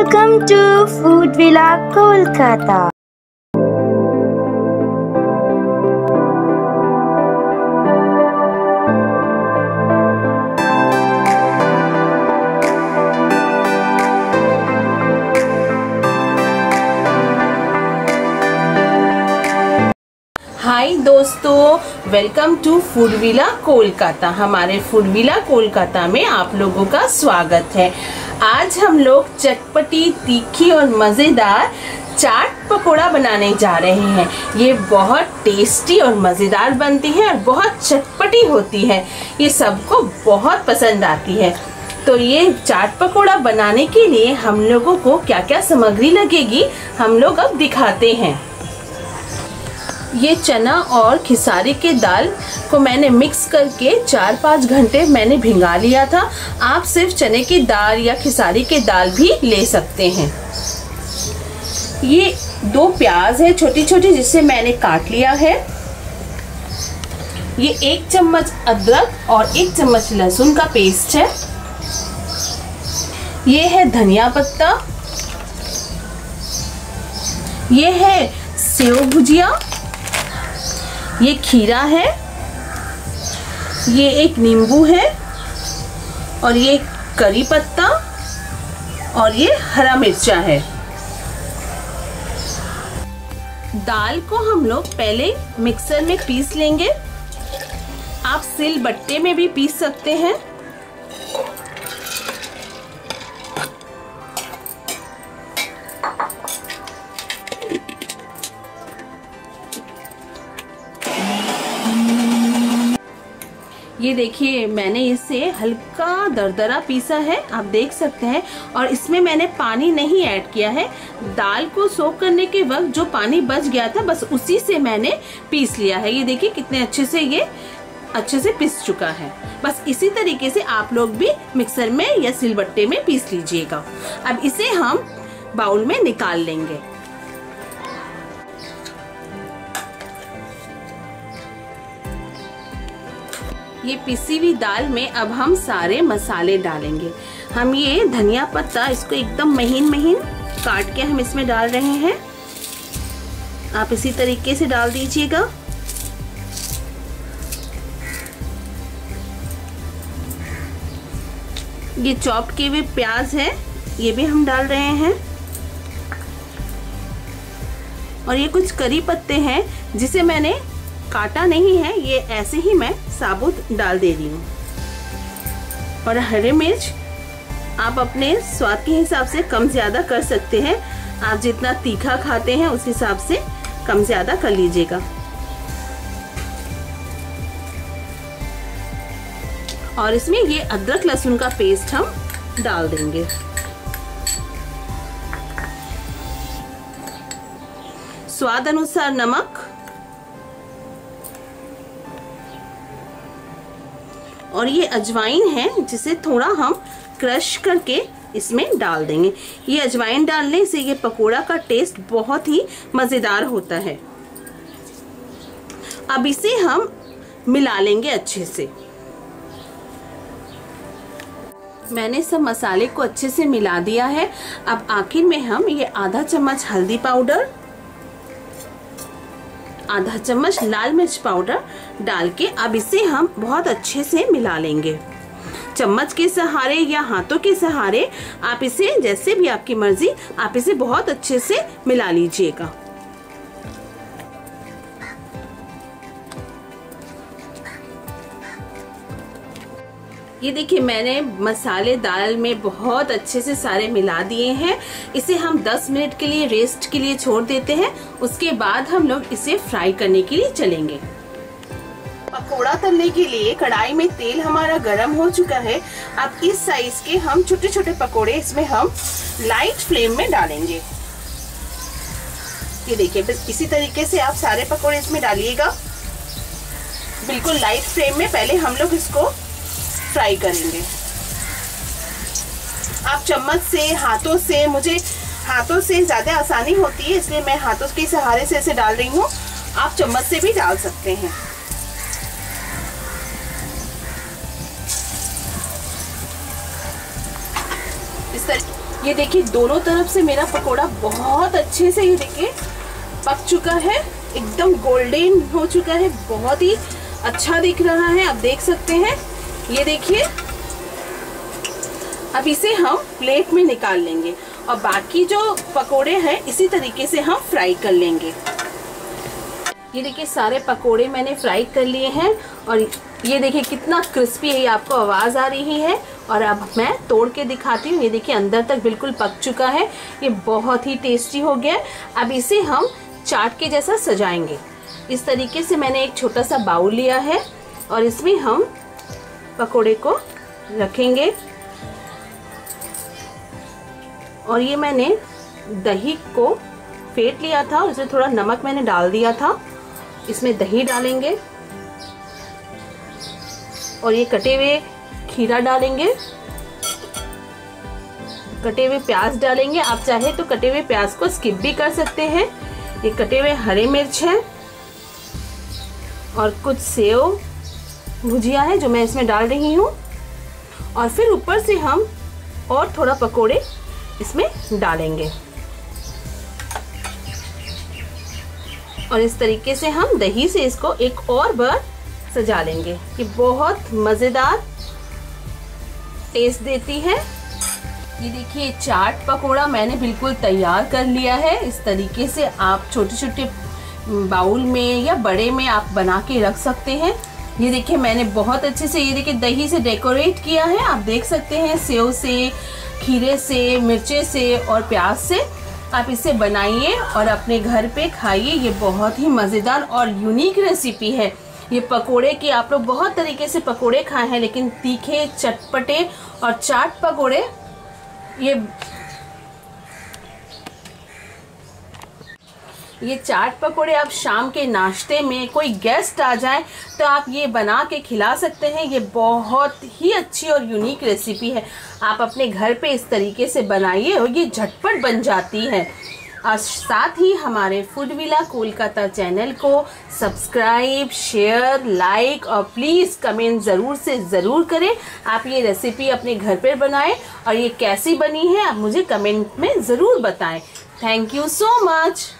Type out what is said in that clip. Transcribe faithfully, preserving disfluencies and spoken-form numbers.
Welcome to Food Villa Kolkata. Hi दोस्तों, welcome to food villa Kolkata. हमारे food villa Kolkata में आप लोगों का स्वागत है। आज हम लोग चटपटी, तीखी और मज़ेदार चाट पकोड़ा बनाने जा रहे हैं। ये बहुत टेस्टी और मज़ेदार बनती है और बहुत चटपटी होती है। ये सबको बहुत पसंद आती है। तो ये चाट पकोड़ा बनाने के लिए हम लोगों को क्या क्या सामग्री लगेगी हम लोग अब दिखाते हैं। ये चना और खिसारी के दाल को मैंने मिक्स करके चार पाँच घंटे मैंने भिंगा लिया था। आप सिर्फ चने की दाल या खिसारी के दाल भी ले सकते हैं। ये दो प्याज है छोटी छोटी, जिसे मैंने काट लिया है। ये एक चम्मच अदरक और एक चम्मच लहसुन का पेस्ट है। ये है धनिया पत्ता। ये है सेव भुजिया। ये खीरा है। ये एक नींबू है और ये करी पत्ता और ये हरा मिर्चा है। दाल को हम लोग पहले मिक्सर में पीस लेंगे। आप सिल बट्टे में भी पीस सकते हैं। ये देखिए, मैंने इसे हल्का दरदरा पीसा है, आप देख सकते हैं। और इसमें मैंने पानी नहीं ऐड किया है। दाल को सोक करने के वक्त जो पानी बच गया था, बस उसी से मैंने पीस लिया है। ये देखिए कितने अच्छे से ये अच्छे से पीस चुका है। बस इसी तरीके से आप लोग भी मिक्सर में या सिलबट्टे में पीस लीजिएगा। अब इसे हम बाउल में निकाल लेंगे। ये पिसी हुई दाल में अब हम सारे मसाले डालेंगे। हम ये धनिया पत्ता, इसको एकदम महीन महीन काट के हम इसमें डाल रहे हैं। आप इसी तरीके से डाल दीजिएगा। ये चॉप किए हुए प्याज है, ये भी हम डाल रहे हैं। और ये कुछ करी पत्ते हैं, जिसे मैंने काटा नहीं है, ये ऐसे ही मैं साबुत डाल दे रही हूँ। और हरे मिर्च आप अपने स्वाद के हिसाब से कम ज़्यादा कर सकते हैं। आप जितना तीखा खाते हैं उस हिसाब से कम ज़्यादा कर लीजिएगा। और इसमें ये अदरक लहसुन का पेस्ट हम डाल देंगे। स्वाद अनुसार नमक और ये अजवाइन है, जिसे थोड़ा हम क्रश करके इसमें डाल देंगे। ये अजवाइन डालने से ये पकोड़ा का टेस्ट बहुत ही मज़ेदार होता है। अब इसे हम मिला लेंगे अच्छे से। मैंने सब मसाले को अच्छे से मिला दिया है। अब आखिर में हम ये आधा चम्मच हल्दी पाउडर, आधा चम्मच लाल मिर्च पाउडर डाल के अब इसे हम बहुत अच्छे से मिला लेंगे। चम्मच के सहारे या हाथों के सहारे आप इसे, जैसे भी आपकी मर्जी, आप इसे बहुत अच्छे से मिला लीजिएगा। ये देखिए, मैंने मसाले दाल में बहुत अच्छे से सारे मिला दिए हैं। इसे हम दस मिनट के लिए रेस्ट के लिए छोड़ देते हैं। उसके बाद हम लोग इसे फ्राई करने के लिए चलेंगे। पकोड़ा तलने के लिए कढ़ाई में तेल हमारा गर्म हो चुका है। अब इस साइज के हम छोटे छोटे पकोड़े इसमें हम लाइट फ्लेम में डालेंगे। ये देखिए, बस इसी तरीके से आप सारे पकोड़े इसमें डालिएगा। बिल्कुल लाइट फ्लेम में पहले हम लोग इसको फ्राई करेंगे। आप चम्मच से, हाथों से, मुझे हाथों से ज़्यादा आसानी होती है इसलिए मैं हाथों के सहारे से इसे डाल रही हूँ। आप चम्मच से भी डाल सकते हैं। इस तरह ये ये देखिए दोनों तरफ से मेरा पकोड़ा बहुत अच्छे से ये देखिए पक चुका है, एकदम गोल्डन हो चुका है, बहुत ही अच्छा दिख रहा है, आप देख सकते हैं। ये देखिए अब इसे हम प्लेट में निकाल लेंगे और बाकी जो पकोड़े हैं इसी तरीके से हम फ्राई कर लेंगे। ये देखिए सारे पकोड़े मैंने फ्राई कर लिए हैं और ये देखिए कितना क्रिस्पी है, आपको आवाज़ आ रही है। और अब मैं तोड़ के दिखाती हूँ, ये देखिए अंदर तक बिल्कुल पक चुका है, ये बहुत ही टेस्टी हो गया। अब इसे हम चाट के जैसा सजाएंगे। इस तरीके से मैंने एक छोटा सा बाउल लिया है और इसमें हम पकोड़े को रखेंगे। और ये मैंने दही को फेंट लिया था और इसमें थोड़ा नमक मैंने डाल दिया था, इसमें दही डालेंगे और ये कटे हुए खीरा डालेंगे, कटे हुए प्याज डालेंगे। आप चाहे तो कटे हुए प्याज को स्किप भी कर सकते हैं। ये कटे हुए हरे मिर्च है और कुछ सेव भुजिया है जो मैं इसमें डाल रही हूँ। और फिर ऊपर से हम और थोड़ा पकोड़े इसमें डालेंगे और इस तरीके से हम दही से इसको एक और बार सजा लेंगे। ये बहुत मज़ेदार टेस्ट देती है। ये देखिए चाट पकोड़ा मैंने बिल्कुल तैयार कर लिया है। इस तरीके से आप छोटे छोटे बाउल में या बड़े में आप बना के रख सकते हैं। ये देखिए मैंने बहुत अच्छे से ये देखिए दही से डेकोरेट किया है, आप देख सकते हैं, सेव से, खीरे से, मिर्चे से और प्याज से। आप इसे बनाइए और अपने घर पे खाइए, ये बहुत ही मज़ेदार और यूनिक रेसिपी है। ये पकोड़े की आप लोग बहुत तरीके से पकोड़े खाए हैं, लेकिन तीखे, चटपटे और चाट पकोड़े ये ये चाट पकोड़े आप शाम के नाश्ते में कोई गेस्ट आ जाए तो आप ये बना के खिला सकते हैं। ये बहुत ही अच्छी और यूनिक रेसिपी है, आप अपने घर पे इस तरीके से बनाइए और ये झटपट बन जाती है। और साथ ही हमारे फूड विला कोलकाता चैनल को सब्सक्राइब, शेयर, लाइक और प्लीज़ कमेंट ज़रूर से ज़रूर करें। आप ये रेसिपी अपने घर पर बनाएं और ये कैसी बनी है आप मुझे कमेंट में ज़रूर बताएं। Thank you so much.